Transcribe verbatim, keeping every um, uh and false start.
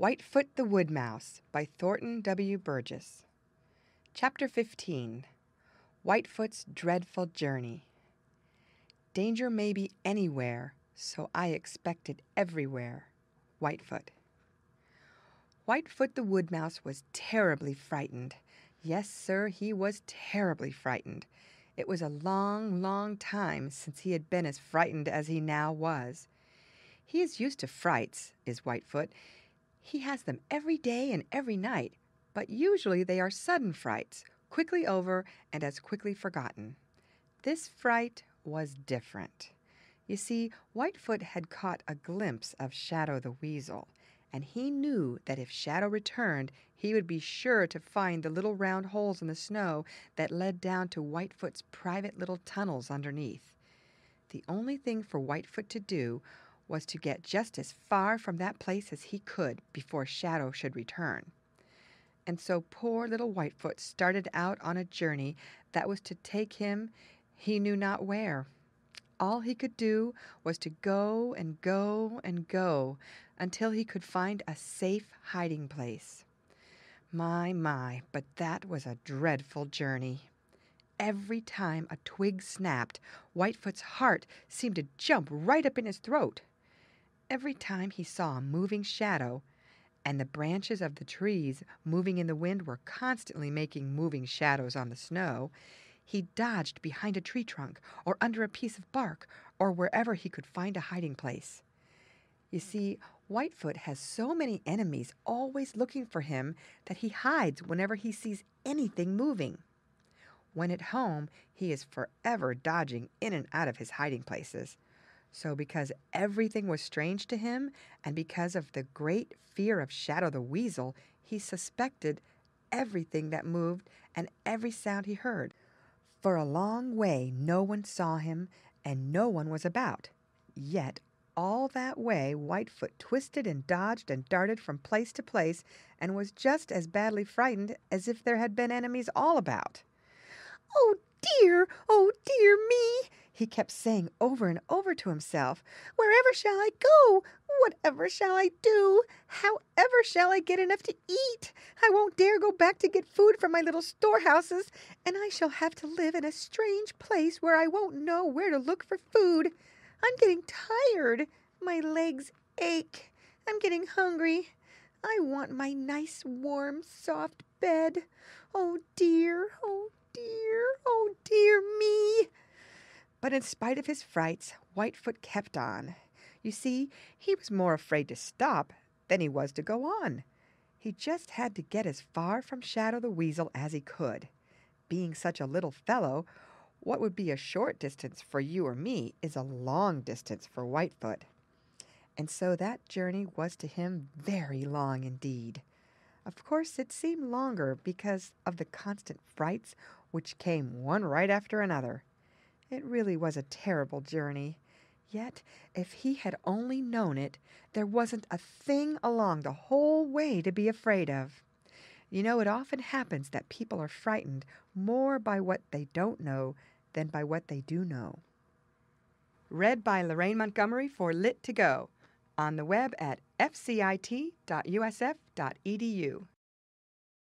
Whitefoot the Woodmouse by Thornton W. Burgess. Chapter fifteen. Whitefoot's Dreadful Journey. Danger may be anywhere, so I expect it everywhere. Whitefoot. Whitefoot the Woodmouse was terribly frightened. Yes, sir, he was terribly frightened. It was a long, long time since he had been as frightened as he now was. He is used to frights, is Whitefoot. He has them every day and every night, but usually they are sudden frights, quickly over and as quickly forgotten. This fright was different. You see, Whitefoot had caught a glimpse of Shadow the Weasel, and he knew that if Shadow returned, he would be sure to find the little round holes in the snow that led down to Whitefoot's private little tunnels underneath. The only thing for Whitefoot to do was to get just as far from that place as he could before Shadow should return. And so poor little Whitefoot started out on a journey that was to take him he knew not where. All he could do was to go and go and go until he could find a safe hiding place. My, my, but that was a dreadful journey. Every time a twig snapped, Whitefoot's heart seemed to jump right up in his throat. Every time he saw a moving shadow, and the branches of the trees moving in the wind were constantly making moving shadows on the snow, he dodged behind a tree trunk or under a piece of bark or wherever he could find a hiding place. You see, Whitefoot has so many enemies always looking for him that he hides whenever he sees anything moving. When at home, he is forever dodging in and out of his hiding places. So because everything was strange to him, and because of the great fear of Shadow the Weasel, he suspected everything that moved and every sound he heard. For a long way no one saw him, and no one was about. Yet all that way Whitefoot twisted and dodged and darted from place to place, and was just as badly frightened as if there had been enemies all about. "Oh, dear! Oh, dear me!" he kept saying over and over to himself. "Wherever shall I go? Whatever shall I do? However shall I get enough to eat? I won't dare go back to get food from my little storehouses, and I shall have to live in a strange place where I won't know where to look for food. I'm getting tired. My legs ache. I'm getting hungry. I want my nice, warm, soft bed. Oh, dear! Oh, dear! Oh, dear me!" But in spite of his frights, Whitefoot kept on. You see, he was more afraid to stop than he was to go on. He just had to get as far from Shadow the Weasel as he could. Being such a little fellow, what would be a short distance for you or me is a long distance for Whitefoot. And so that journey was to him very long indeed. Of course, it seemed longer because of the constant frights which came one right after another. It really was a terrible journey. Yet, if he had only known it, there wasn't a thing along the whole way to be afraid of. You know, it often happens that people are frightened more by what they don't know than by what they do know. Read by Lorraine Montgomery for Lit to Go, on the web at f c i t dot u s f dot e d u.